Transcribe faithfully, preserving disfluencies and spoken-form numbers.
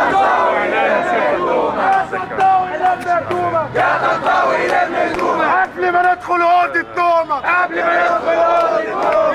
قبل ما ندخل اوضه النوم قبل ما ندخل اوضه النوم